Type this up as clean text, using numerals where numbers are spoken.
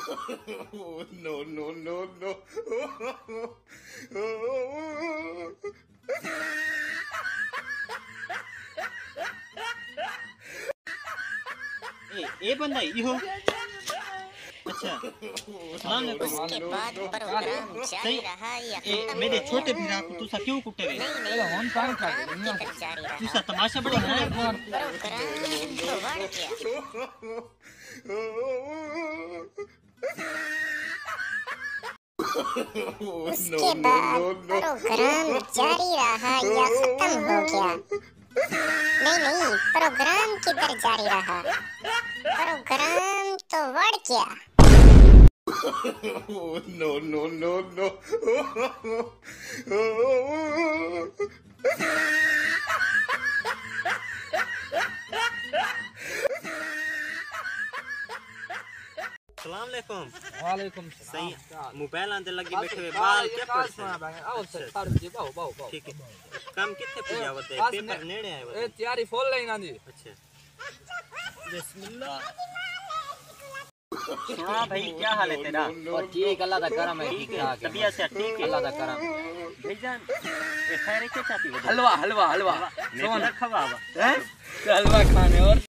Oh, no. ए बंदा ये हो अच्छा उसके बाद प्रोग्राम जारी रहा। ये मेरे छोटे भीरा को तू क्यों कुटे रे? तू सा तमाशा बड़ी है उसके बाद प्रोग्राम जारी रहा या खत्म हो गया? नहीं प्रोग्राम किधर जारी रहा? प्रोग्राम तो वर्ड क्या? नो अस्सलाम वालेकुम। वालेकुम सही मोबाइल आंदे लगी बैठे हुए बाल क्या पड़से आओ सर सारू जी बाओ ठीक है काम कितने पुजावत है पेपर नेड़े आए ए तैयारी फॉल लाइन आंदी अच्छा बिस्मिल्लाह। हां भाई क्या हाल है तेरा? और ठीक अल्लाह का करम है ठीक है तबीयत से ठीक है अल्लाह का करम भाईजान। ये खैर क्या चाहती हो? हलवा सोन रखा हुआ है हलवा खाने और